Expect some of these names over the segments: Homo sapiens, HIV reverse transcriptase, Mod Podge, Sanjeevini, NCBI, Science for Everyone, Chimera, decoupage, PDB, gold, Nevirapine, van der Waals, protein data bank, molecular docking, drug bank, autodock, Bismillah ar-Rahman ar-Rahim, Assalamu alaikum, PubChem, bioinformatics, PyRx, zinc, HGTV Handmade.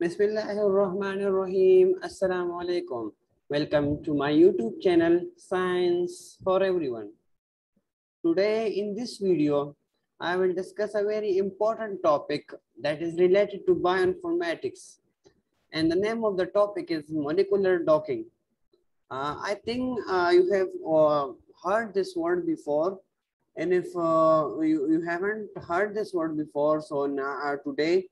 Bismillah ar-Rahman ar-Rahim. Assalamu alaikum. Welcome to my YouTube channel, Science for Everyone. Today in this video, I will discuss a very important topic that is related to bioinformatics. And the name of the topic is molecular docking. I think you have heard this word before. And if you haven't heard this word before, so now, today,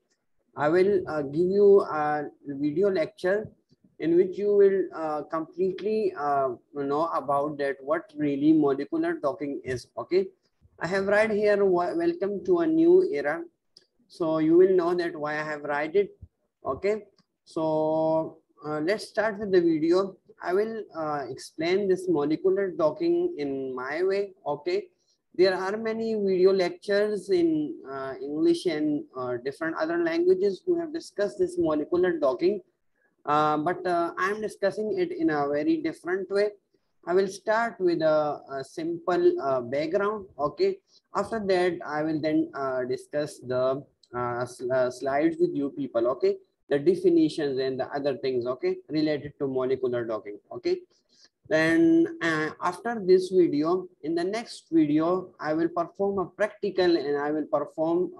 I will give you a video lecture in which you will completely know about that, what really molecular docking is, okay? I have right here, welcome to a new era. So you will know that why I have write it, okay? So let's start with the video. I will explain this molecular docking in my way, okay? There are many video lectures in English and different other languages who have discussed this molecular docking, but I'm discussing it in a very different way. I will start with a simple background, okay? After that, I will then discuss the slides with you people, okay? The definitions and the other things, okay? Related to molecular docking, okay? Then after this video, in the next video, I will perform a practical and I will perform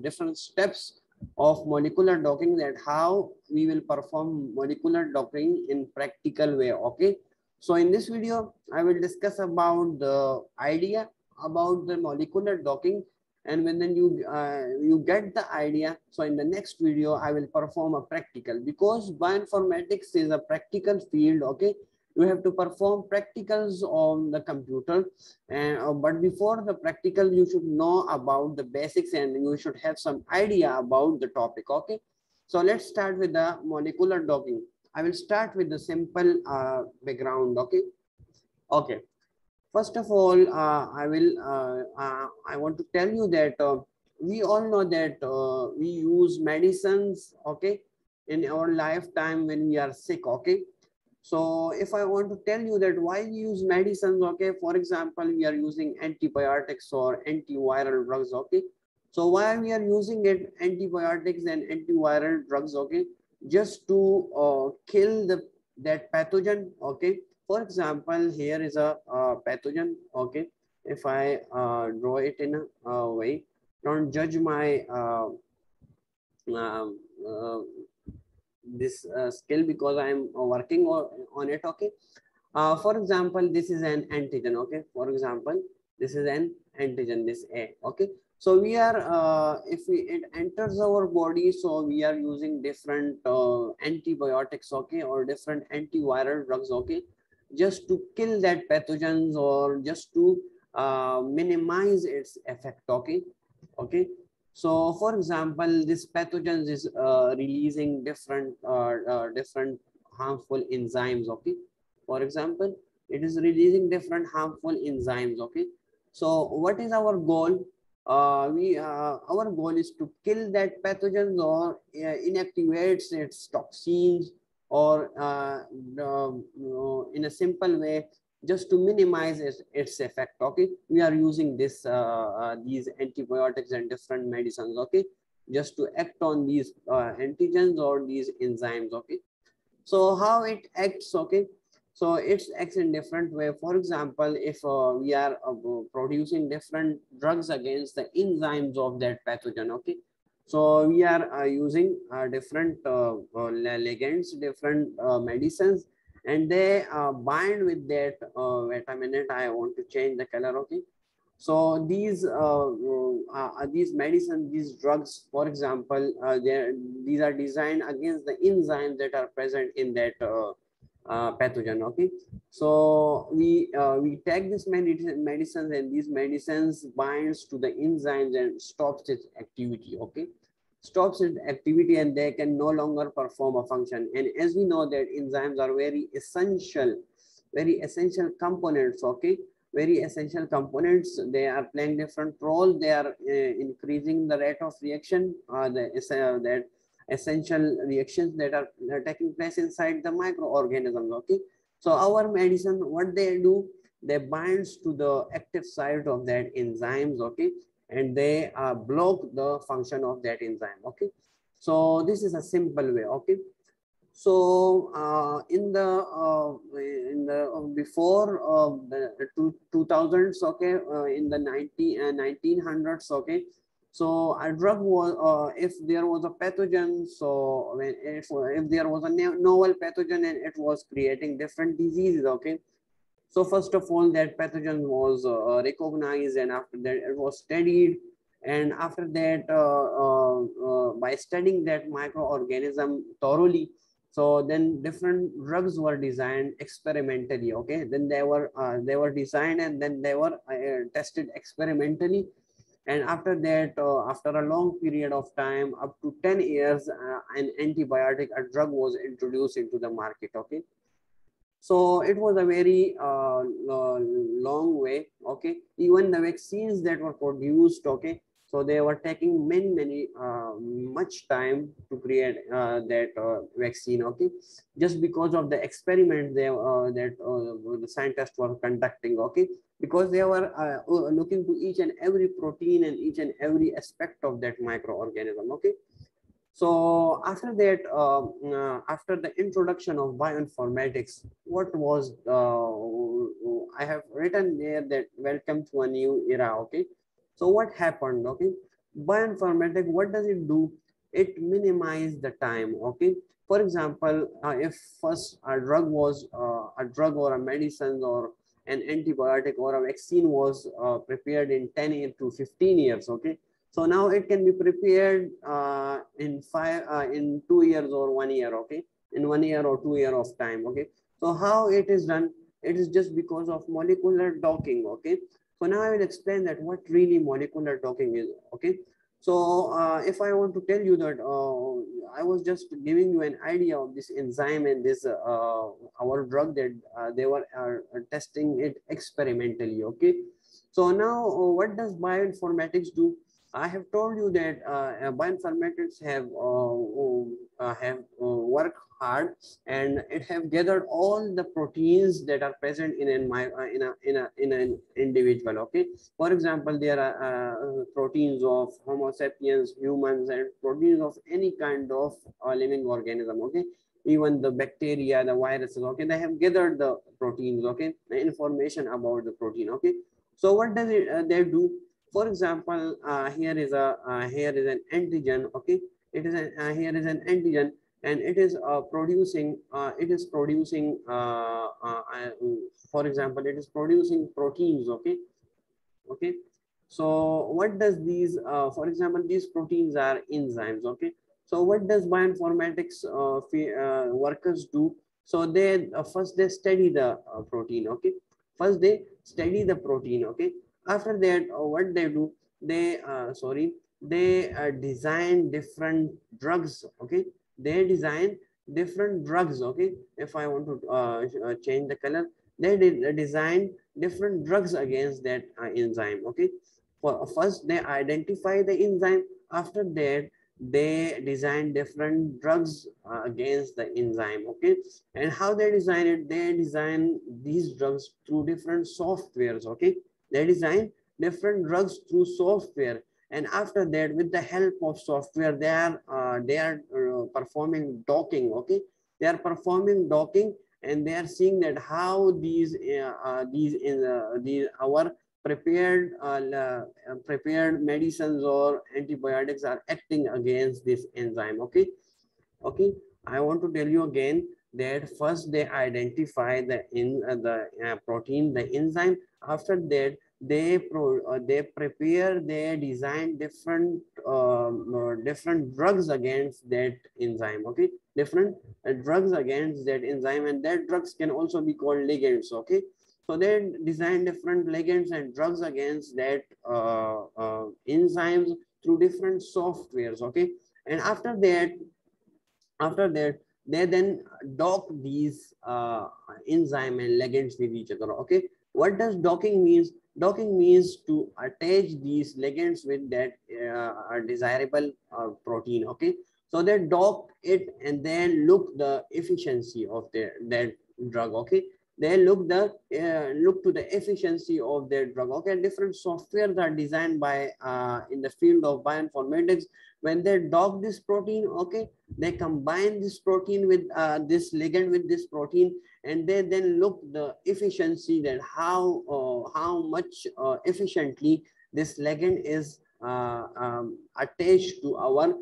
different steps of molecular docking, that how we will perform molecular docking in practical way, okay? So in this video, I will discuss about the idea about the molecular docking, and when then you get the idea, so in the next video, I will perform a practical, because bioinformatics is a practical field, okay? You have to perform practicals on the computer, and but before the practical, you should know about the basics and you should have some idea about the topic, okay? So let's start with the molecular docking. I will start with the simple background, okay? Okay, first of all, I want to tell you that we all know that we use medicines, okay, in our lifetime when we are sick, okay? So if I want to tell you that why we use medicines, okay, for example, we are using antibiotics or antiviral drugs, okay? So why we are using it, antibiotics and antiviral drugs, okay? Just to kill that pathogen, okay? For example, here is a pathogen, okay? If I draw it in a way, don't judge my this skill, because I'm working on it, okay? For example, this is an antigen, okay? For example, this is an antigen, this A, okay? So we are, if it enters our body, so we are using different antibiotics, okay? Or different antiviral drugs, okay? Just to kill that pathogens or just to minimize its effect, okay? Okay? So, for example, this pathogen is releasing different different harmful enzymes, okay? For example, it is releasing different harmful enzymes, okay? So, what is our goal? Our goal is to kill that pathogen or inactivates its toxins, or in a simple way, just to minimize its effect, okay? We are using this these antibiotics and different medicines, okay? Just to act on these antigens or these enzymes, okay? So how it acts, okay? So it acts in different way. For example, if we are producing different drugs against the enzymes of that pathogen, okay? So we are using different ligands, different medicines, and they bind with that, wait a minute, I want to change the color, okay? So these medicines, these drugs, for example, these are designed against the enzymes that are present in that pathogen, okay? So we take these medicines, and these medicines binds to the enzymes and stops its activity, okay? Stops its activity, and they can no longer perform a function. And as we know that enzymes are very essential components, okay? Very essential components. They are playing different roles. They are increasing the rate of reaction, that essential reactions that are taking place inside the microorganisms, okay? So our medicine, what they do, they binds to the active site of that enzymes, okay? And they block the function of that enzyme, okay? So this is a simple way. Okay. So before the 2000s, okay, in the 1900s, okay. So a drug was, if there was a pathogen, so if there was a novel pathogen and it was creating different diseases, okay. So first of all, that pathogen was recognized, and after that it was studied. And after that, by studying that microorganism thoroughly, so then different drugs were designed experimentally, okay. Then they were designed and then they were tested experimentally. And after that, after a long period of time, up to 10 years, an antibiotic, a drug was introduced into the market, okay. So it was a very long way, okay. Even the vaccines that were produced, okay. So they were taking much time to create that vaccine, okay. Just because of the experiment the scientists were conducting, okay. Because they were looking to each and every protein and each and every aspect of that microorganism, okay. So after that, after the introduction of bioinformatics, what was, I have written there that welcome to a new era, okay. So what happened, okay? Bioinformatics, what does it do? It minimizes the time, okay. For example, if first a drug was, a drug or a medicine or an antibiotic or a vaccine was prepared in 10 to 15 years, okay. So now it can be prepared in 2 years or 1 year, okay, in 1 year or 2 year of time, okay. So how it is done? It is just because of molecular docking, okay. So now I will explain that what really molecular docking is, okay. So if I want to tell you that I was just giving you an idea of this enzyme and this our drug that they were testing it experimentally, okay. So now what does bioinformatics do? I have told you that bioinformatics have worked hard and it have gathered all the proteins that are present in an individual, okay. For example, there are proteins of Homo sapiens, humans, and proteins of any kind of living organism, okay. Even the bacteria, the viruses, okay, they have gathered the proteins, okay, the information about the protein, okay. So what does it they do? For example, here is an antigen, okay. It is an, here is an antigen, and it is producing proteins, okay. Okay. So what does these for example, these proteins are enzymes, okay. So what does bioinformatics workers do? So they first they study the protein, okay. First they study the protein, okay. After that, what they do, they design different drugs, okay. They design different drugs, okay. If I want to change the color, they design different drugs against that enzyme, okay. First, they identify the enzyme. After that, they design different drugs against the enzyme, okay. And how they design it, they design these drugs through different softwares, okay. They design different drugs through software, and after that, with the help of software, they are performing docking, okay. They are performing docking, and they are seeing that how these our prepared medicines or antibiotics are acting against this enzyme, okay. Okay, I want to tell you again that first they identify the protein, the enzyme. After that, they design different different drugs against that enzyme, okay. Different drugs against that enzyme, and that drugs can also be called ligands, okay. So they design different ligands and drugs against that enzymes through different softwares, okay. And after that they then dock these enzyme and ligands with each other, okay. What does docking means? Docking means to attach these ligands with that desirable protein, okay. So they dock it and then look the efficiency of that drug, okay. they look to the efficiency of their drug. Okay, different softwares are designed by in the field of bioinformatics. When they dock this protein, okay, they combine this protein with this ligand with this protein, and they then look the efficiency, that how much efficiently this ligand is attached to our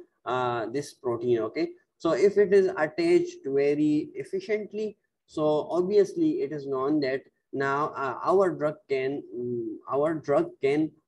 this protein. Okay, so if it is attached very efficiently, so obviously it is known that now our drug can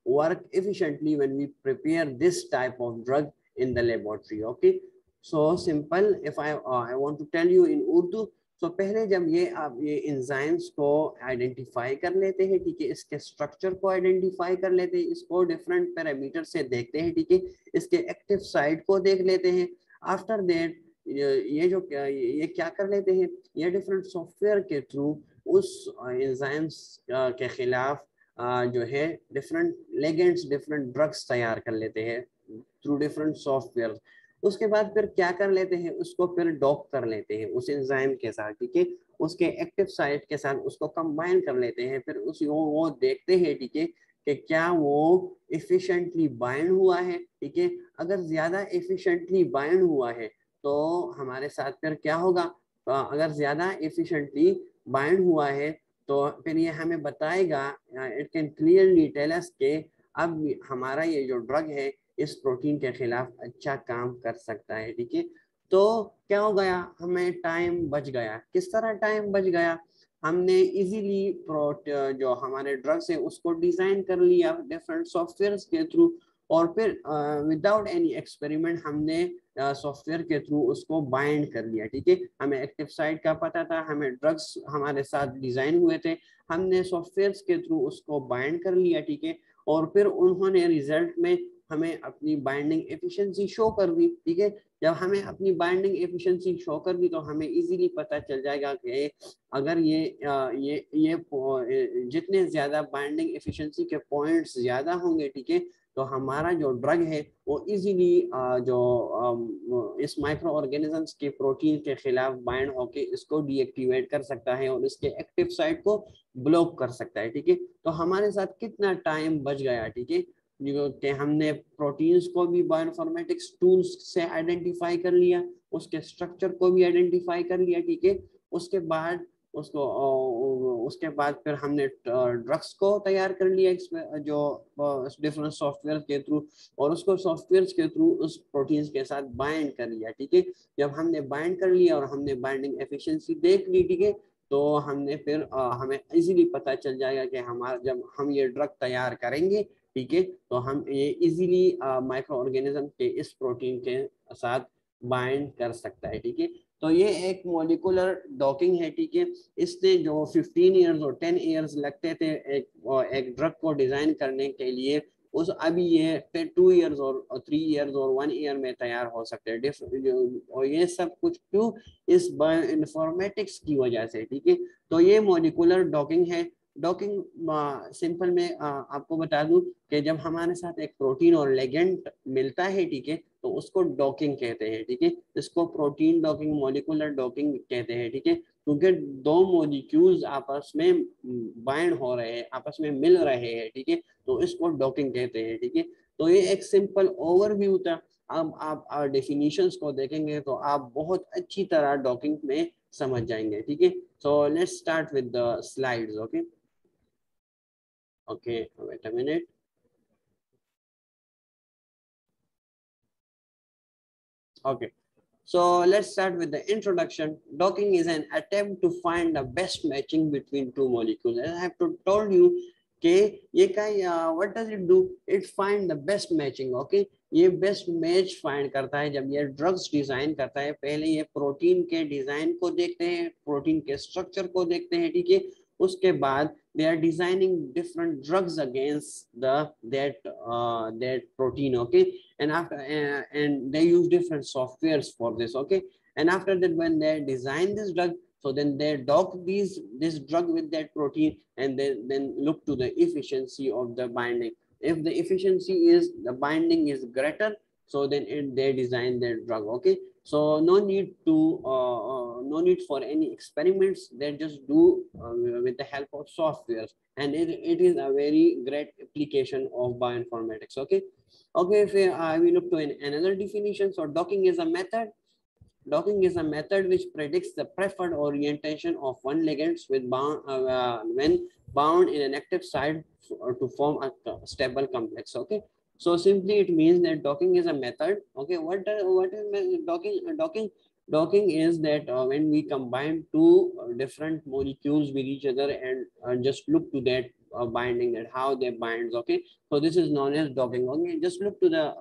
work efficiently when we prepare this type of drug in the laboratory. Okay, so simple. If I want to tell you in Urdu, so पहले जब आप ये enzymes को identify कर लेते हैं, ठीक है, इसके structure को identify कर लेते हैं, इसको different parameters से देखते हैं, ठीक है, इसके active site को देख लेते हैं. After that ये क्या कर लेते हैं, ये different software के through उस enzymes के खिलाफ जो है different ligands, different drugs तैयार कर लेते हैं through different software. उसके बाद फिर क्या कर लेते हैं, उसको फिर डॉक कर लेते हैं उस enzyme के साथ, ठीक है, उसके एक्टिव साइट के साथ उसको कंबाइन कर लेते हैं. फिर उस वो देखते हैं, ठीक है, कि क्या वो efficiently bind हुआ है, ठीक है. अगर ज़्यादा efficiently bind हुआ है तो हमारे साथ फिर क्या होगा, अगर ज़्यादा efficiently bind हुआ है तो फिर ये हमें बताएगा, it can clearly tell us के अब हमारा ये जो ड्रग है इस प्रोटीन के खिलाफ अच्छा काम कर सकता है, ठीक है. तो क्या हो गया, हमें टाइम बच गया. किस तरह टाइम बच गया, हमने इजीली जो हमारे ड्रग्स है उसको डिज़ाइन कर लिया डिफरेंट सॉफ्टवेयर्स के थ्रू, और फिर विदाउट एनी एक्सपेरिमेंट हमने सॉफ्टवेयर के थ्रू उसको बाइंड कर लिया, ठीक है. हमें एक्टिव साइट का पता था, हमें ड्रग्स हमारे साथ डिज़ाइन हुए थे, हमने सॉफ्टवेयर्स के थ्रू उसको बाइंड कर लिया, ठीक है, और फिर उन्होंने रिजल्ट में हमें अपनी बाइंडिंग एफिशिएंसी शो कर दी, ठीक है. जब हमें अपनी बाइंडिंग एफिशिएंसी शो कर दी तो हमें इजीली पता चल जाएगा कि अगर ये जितने ज़्यादा बाइंडिंग एफिशिएंसी के पॉइंट्स ज़्यादा होंगे, ठीक है, तो हमारा जो ड्रग है वो इजीली जो इस माइक्रो ऑर्गेनिजम्स के प्रोटीन के खिलाफ बाइंड होके इसको डीएक्टिवेट कर सकता है और इसके एक्टिव साइट को ब्लॉक कर सकता है, ठीक है. तो हमारे साथ कितना टाइम बच गया, ठीक है, कि हमने प्रोटीन्स को भी बायोइन्फॉर्मेटिक्स टूल्स से आइडेंटिफाई कर लिया, उसके स्ट्रक्चर को भी आइडेंटिफाई कर लिया, ठीक है. उसके बाद फिर हमने ड्रग्स को तैयार कर लिया जो डिफरेंट सॉफ्टवेयर के थ्रू, और उसको सॉफ्टवेयर्स के थ्रू उस प्रोटीन्स के साथ बाइंड कर लिया, ठीक है. जब हमने बाइंड कर लिया और हमने बाइंडिंग एफिशिएंसी देख ली, ठीक है, तो हमने फिर हमें इजीली पता चल जाएगा कि हमारा जब हम ये ड्रग तैयार करेंगे, ठीक है, तो हम ये इजीली माइक्रो ऑर्गेनिज्म के इस प्रोटीन के साथ बाइंड कर सकता है, ठीक है. तो ये एक मोलिकुलर डॉकिंग है, ठीक है. इसने जो 15 इयर्स और 10 इयर्स लगते थे एक ड्रग को डिज़ाइन करने के लिए, उस अभी ये फिर 2 इयर्स और 3 इयर्स और 1 ईयर में तैयार हो सकते हैं डिफरेंट, और ये सब कुछ क्यों, इस बायोइन्फॉर्मेटिक्स की वजह से, ठीक है. तो ये मोलिकुलर डॉकिंग है. डॉकिंग सिंपल में आपको बता दूं कि जब हमारे साथ एक प्रोटीन और लिगेंड मिलता है, ठीक है, तो उसको डॉकिंग कहते हैं, ठीक है. इसको प्रोटीन डॉकिंग, मोलिकुलर डॉकिंग कहते हैं, ठीक है, क्योंकि दो मोलिक्यूल्स आपस में बाइंड हो रहे हैं, आपस में मिल रहे हैं, ठीक है, तो इसको डॉकिंग कहते हैं, ठीक है. तो ये एक सिंपल ओवरव्यू था. अब आप डेफिनेशंस को देखेंगे तो आप बहुत अच्छी तरह डॉकिंग में समझ जाएंगे, ठीक है. So let's start with the slides. Okay okay wait a minute. Okay, so let's start with the introduction. Docking is an attempt to find the best matching between two molecules. I have to told you okay, what does it do? It find the best matching. Okay, ये best match find करता है. जब ये drugs design करता है, पहले ये protein के डिज़ाइन को देखते हैं, प्रोटीन के स्ट्रक्चर को देखते हैं, ठीक है. उसके बाद they are designing different drugs against that protein, okay, and they use different softwares for this, okay. And after that, when they design this drug, so then they dock this drug with that protein, and then look to the efficiency of the binding. If the efficiency is the binding is greater, so then they design their drug, okay. So no need to no need for any experiments. They just do with the help of software, and it is a very great application of bioinformatics. Okay, if we look to another definition, so docking is a method. Docking is a method which predicts the preferred orientation of one ligand with bound, when bound in an active site to form a stable complex. Okay, so simply it means that docking is a method. Okay, what is docking? Docking is that when we combine two different molecules with each other and just look to that binding, that how they bind. Okay, so this is known as docking. Okay, just look to the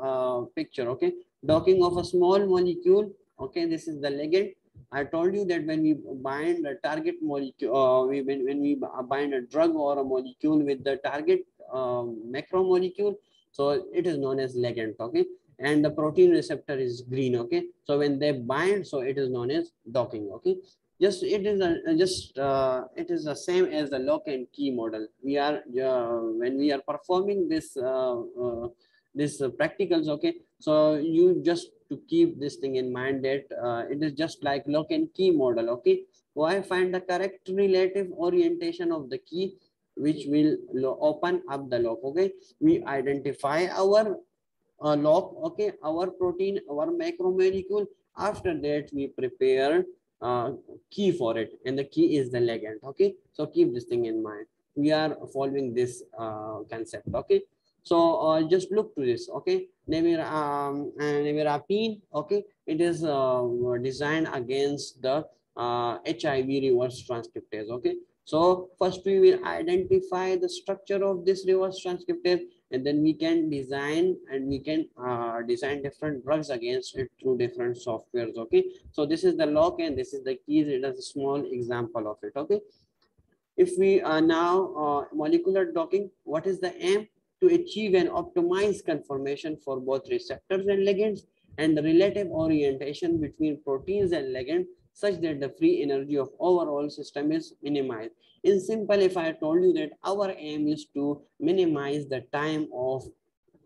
picture. Okay, docking of a small molecule. Okay, this is the ligand. I told you that when we bind a target molecule, when we bind a drug or a molecule with the target macromolecule, so it is known as ligand. Okay, and the protein receptor is green. Okay, so when they bind, so it is known as docking. Okay, just it is the same as the lock and key model. We are when we are performing this practicals. Okay, so you just to keep this thing in mind that it is just like lock and key model. Okay, why? Find the correct relative orientation of the key, which will open up the lock. Okay, we identify our lock. Okay, our protein, our macromolecule. After that, we prepare key for it, and the key is the ligand. Okay, so keep this thing in mind. We are following this concept. Okay. So just look to this, okay? Nevirapine, okay? It is designed against the HIV reverse transcriptase, okay? So first we will identify the structure of this reverse transcriptase, and then we can design different drugs against it through different softwares, okay? So this is the lock and this is the keys. It is a small example of it, okay? If we are now molecular docking, what is the aim? To achieve an optimized conformation for both receptors and ligands and the relative orientation between proteins and ligands such that the free energy of overall system is minimized. In simple, if I told you that our aim is to minimize the time of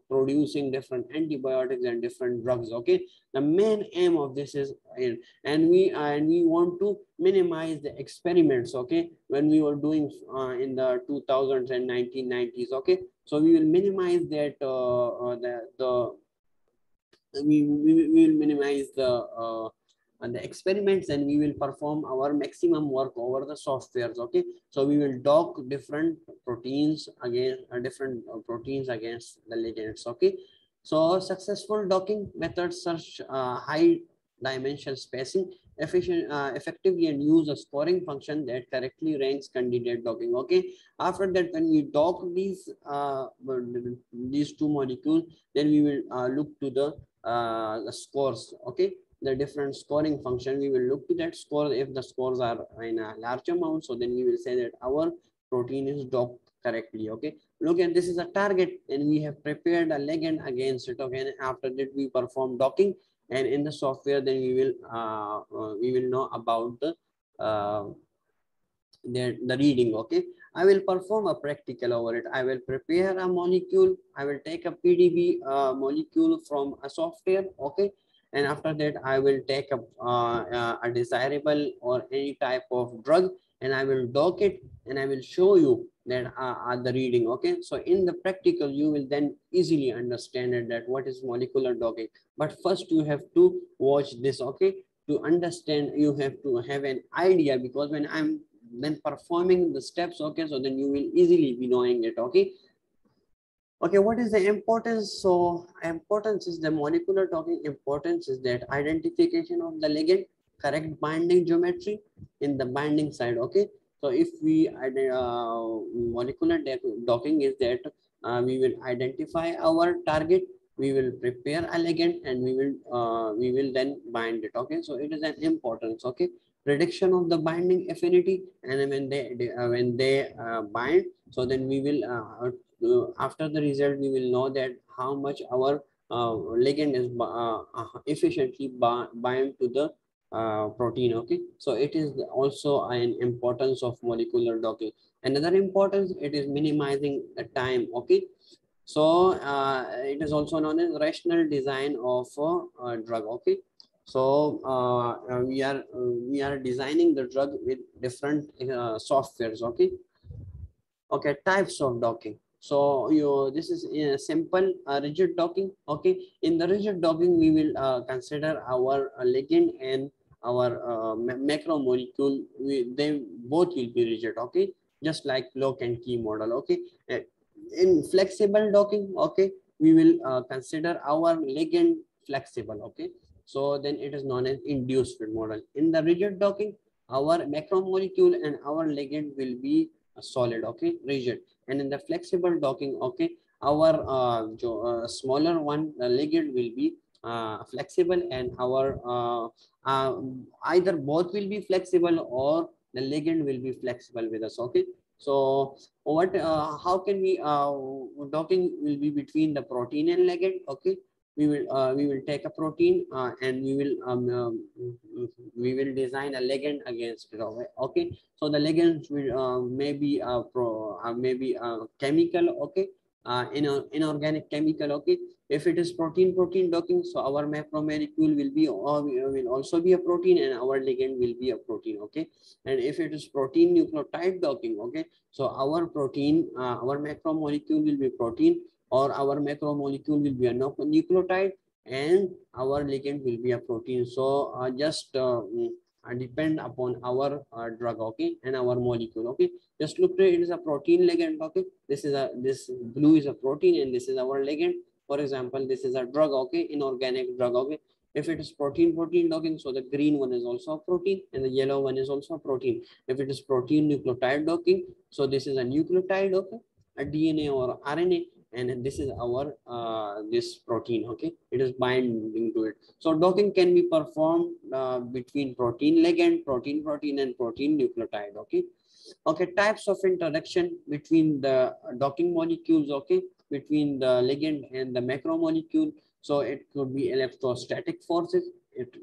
producing different antibiotics and different drugs, okay? The main aim of this is, and we want to minimize the experiments, okay? When we were doing in the 2000s and 1990s, okay? So we will minimize that, we will minimize the experiments, and we will perform our maximum work over the softwares. Okay, so we will dock different proteins against the ligands. Okay, so successful docking methods such high dimensional spacing, effectively and use a scoring function that correctly ranks candidate docking. Okay, after that, when we dock these two molecules, then we will look to the scores. Okay, the different scoring function, we will look to that score. If the scores are in a large amount, so then we will say that our protein is docked correctly. Okay, look at this is a target, and we have prepared a ligand against it. Okay, and after that we perform docking, and in the software then we will know about the reading. Okay, I will perform a practical over it. I will prepare a molecule. I will take a PDB molecule from a software. Okay, and after that I will take a desirable or any type of drug, and I will dock it, and I will show you that the reading. Okay, so in the practical you will then easily understand it, that what is molecular docking. But first you have to watch this, okay, to understand. You have to have an idea, because when I'm then performing the steps, okay, so then you will easily be knowing it. Okay. Okay, what is the importance? So importance is the molecular docking. Importance is that identification of the ligand, correct binding geometry in the binding side. Okay, so if we molecular docking is that we will identify our target, we will prepare a ligand, and we will then bind it. Okay, so it is an importance. Okay, prediction of the binding affinity, and when they bind, so then we will. After the result, we will know that how much our ligand is efficiently bind to the protein. Okay, so it is also an importance of molecular docking. Another importance, it is minimizing the time. Okay, so it is also known as rational design of a drug. Okay, So we are designing the drug with different softwares. Okay, types of docking. So this is a simple rigid docking. Okay, in the rigid docking we will consider our ligand and our macromolecule. They both will be rigid. Okay, just like lock and key model. Okay, in flexible docking, okay, we will consider our ligand flexible. Okay, so then it is known as induced fit model. In the rigid docking, our macromolecule and our ligand will be solid, okay, rigid. And in the flexible docking, okay, our smaller one, the ligand, will be flexible, and our either both will be flexible or the ligand will be flexible with us. Okay, so what how can we docking will be between the protein and ligand. Okay, we will take a protein and we will design a ligand against it. Okay, so the ligands will maybe chemical, okay, inorganic chemical. Okay, if it is protein docking, so our macromolecule will also be a protein and our ligand will be a protein. Okay, and if it is protein nucleotide docking, okay, so our protein our macromolecule will be protein, or our macromolecule will be a nucleotide and our ligand will be a protein. So depend upon our drug, okay, and our molecule. Okay, just look, it is a protein ligand. Okay, this blue is a protein and this is our ligand. For example, this is a drug, okay, inorganic drug. Okay, if it is protein docking, so the green one is also a protein and the yellow one is also a protein. If it is protein nucleotide docking, so this is a nucleotide, okay, a DNA or RNA, and this is our this protein. Okay, it is binding to it. So docking can be performed between protein ligand, protein and protein nucleotide. Okay, types of interaction between the docking molecules, okay, between the ligand and the macromolecule. So it could be electrostatic forces,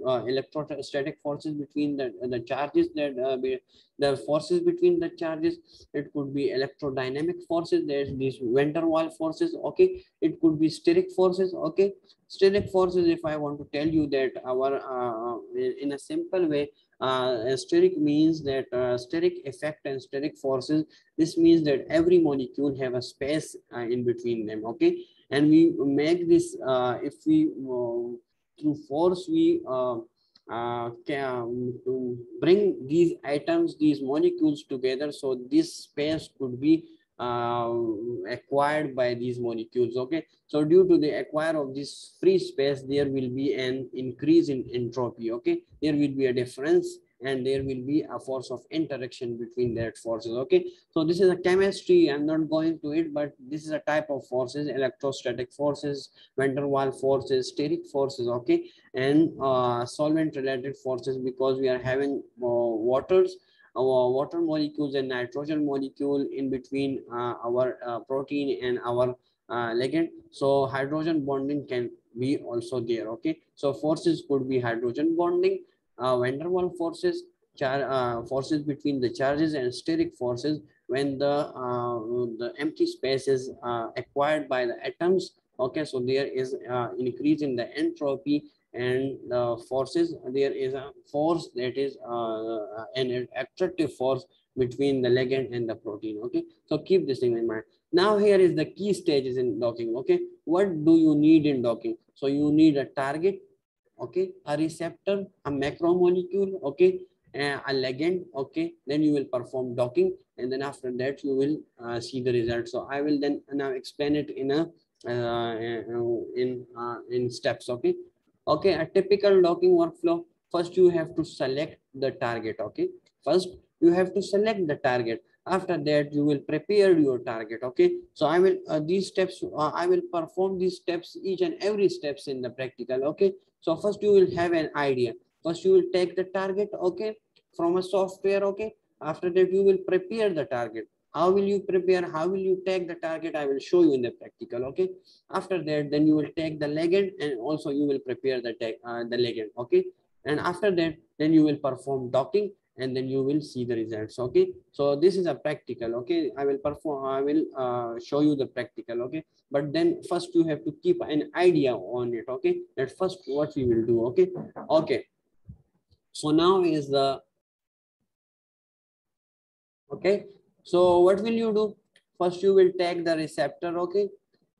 electrostatic forces between the charges, that the forces between the charges. It could be electrodynamic forces, there's these van der Waals forces. Okay, it could be steric forces. Okay, steric forces, if I want to tell you that our in a simple way, steric means that steric effect and steric forces. This means that every molecule have a space in between them. Okay, and we make this if we through force we to bring these items, these molecules together. So this space could be acquired by these molecules. Okay, so due to the acquire of this free space, there will be an increase in entropy. Okay, there will be a difference and there will be a force of interaction between that forces. Okay, so this is a chemistry, I'm not going to it, but this is a type of forces: electrostatic forces, van der Waals forces, steric forces, okay, and solvent related forces, because we are having water molecules and nitrogen molecule in between our protein and our ligand. So hydrogen bonding can be also there. Okay, so forces could be hydrogen bonding, van der Waals forces, forces between the charges, and steric forces when the empty space is acquired by the atoms. Okay, so there is increase in the entropy and the forces. There is a force that is an attractive force between the ligand and the protein. Okay, so keep this thing in mind. Now here is the key stages in docking. Okay, what do you need in docking? So you need a target, okay, a receptor, a macromolecule, okay, a ligand. Okay, then you will perform docking, and then after that you will see the result. So I will then now explain it in a in steps. Okay, a typical docking workflow. First you have to select the target. Okay, first you have to select the target. After that you will prepare your target. Okay, so I will these steps I will perform these steps, each and every steps in the practical. Okay, so first you will have an idea. First you will take the target, okay, from a software. Okay, after that you will prepare the target. How will you prepare? How will you take the target? I will show you in the practical. Okay, after that then you will take the ligand, and also you will prepare the ligand. Okay, and after that then you will perform docking, and then you will see the results. Okay, so this is a practical. Okay, I will show you the practical. Okay, but then first you have to keep an idea on it. Okay, at first what we will do. Okay, okay, so now is the okay, so what will you do? First you will take the receptor. Okay,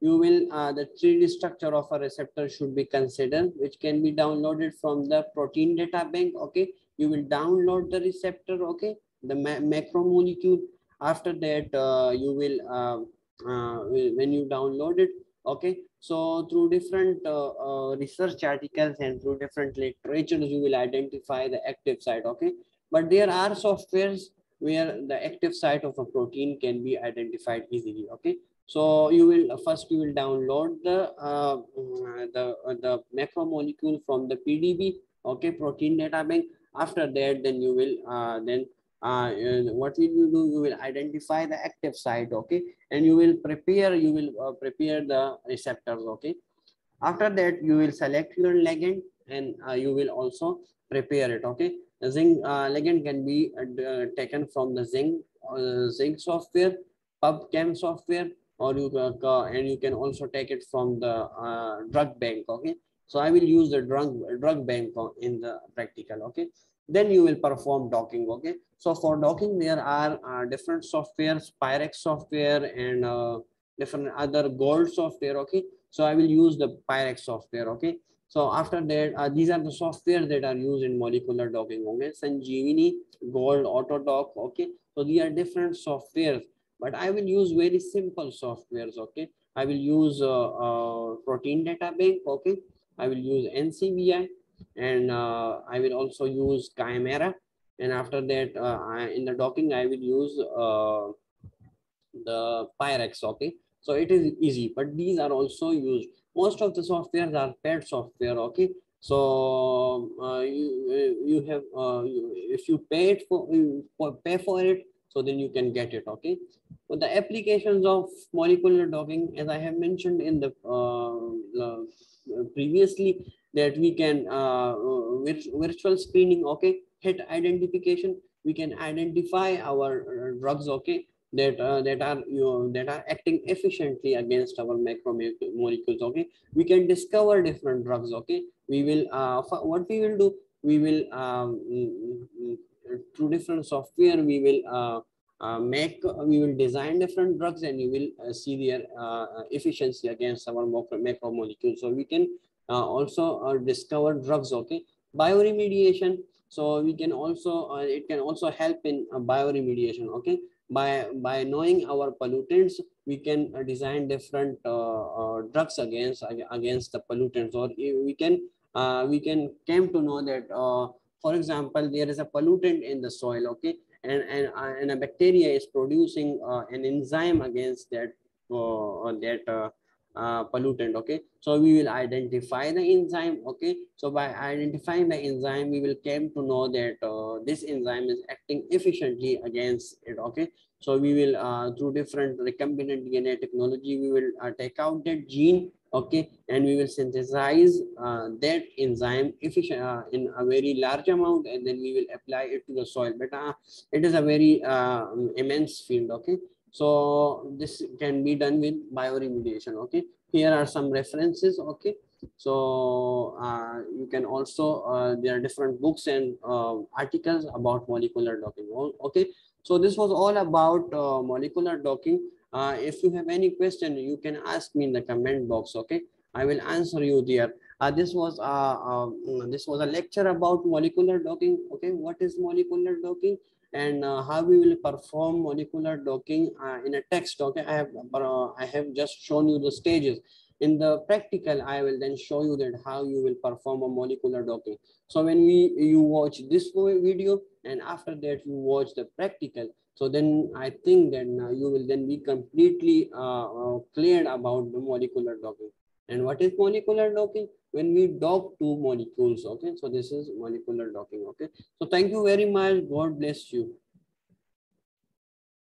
you will the 3D structure of a receptor should be considered, which can be downloaded from the protein data bank. Okay, you will download the receptor. Okay, the macromolecule. After that you will when you download it, okay, so through different research articles and through different literatures you will identify the active site. Okay, but there are softwares where the active site of a protein can be identified easily. Okay, so you will first you will download the macromolecule from the PDB, okay, protein data bank. After that, then you will what will you do? You will identify the active site, okay, and you will prepare prepare the receptors, okay. After that, you will select your ligand and you will also prepare it, okay. The zinc ligand can be taken from the zinc software, PubChem software, or you and you can also take it from the drug bank. Okay, so I will use the drug bank in the practical. Okay, then you will perform docking. Okay, so for docking there are different softwares, PyRx software and different other gold software. Okay, so I will use the PyRx software. Okay, so after that these are the software that are used in molecular docking. Okay, Sanjeevini, gold, autodock. Okay, so these are different softwares, but I will use very simple softwares. Okay, I will use protein data bank. Okay, I will use NCBI and I will also use Chimera, and after that in the docking I will use the PyRx. Okay, so it is easy, but these are also used. Most of the softwares are paid software. Okay, so you have if you pay for it, so then you can get it. Okay, so the applications of molecular docking, as I have mentioned in the previously, that we can virtual screening. Okay, hit identification, we can identify our drugs. Okay, that are acting efficiently against our macromolecules. Okay, we can discover different drugs. Okay, we will what we will do, we will through different software we will design different drugs, and you will see their efficiency against our macromolecules. So we can also discover drugs. Okay, bioremediation, so we can also it can also help in bioremediation. Okay, by knowing our pollutants we can design different drugs against the pollutants, or we can come to know that for example, there is a pollutant in the soil. Okay, and a bacteria is producing an enzyme against that pollutant. Okay, so we will identify the enzyme. Okay, so by identifying the enzyme we will come to know that this enzyme is acting efficiently against it. Okay, so we will through different recombinant DNA technology we will take out that gene. Okay, and we will synthesize that enzyme efficient in a very large amount, and then we will apply it to the soil. But it is a very immense field. Okay, so this can be done with bioremediation. Okay, here are some references. Okay, so you can also there are different books and articles about molecular docking. Okay, so this was all about molecular docking. If you have any question, you can ask me in the comment box. Okay, I will answer you there. This was a lecture about molecular docking. Okay, what is molecular docking and how we will perform molecular docking in a text. Okay, I have just shown you the stages. In the practical, I will then show you that how you will perform a molecular docking. So when you watch this video and after that you watch the practical, so then I think that you will then be completely cleared about the molecular docking. And what is molecular docking? When we dock two molecules. Okay, so this is molecular docking. Okay, so thank you very much. God bless you.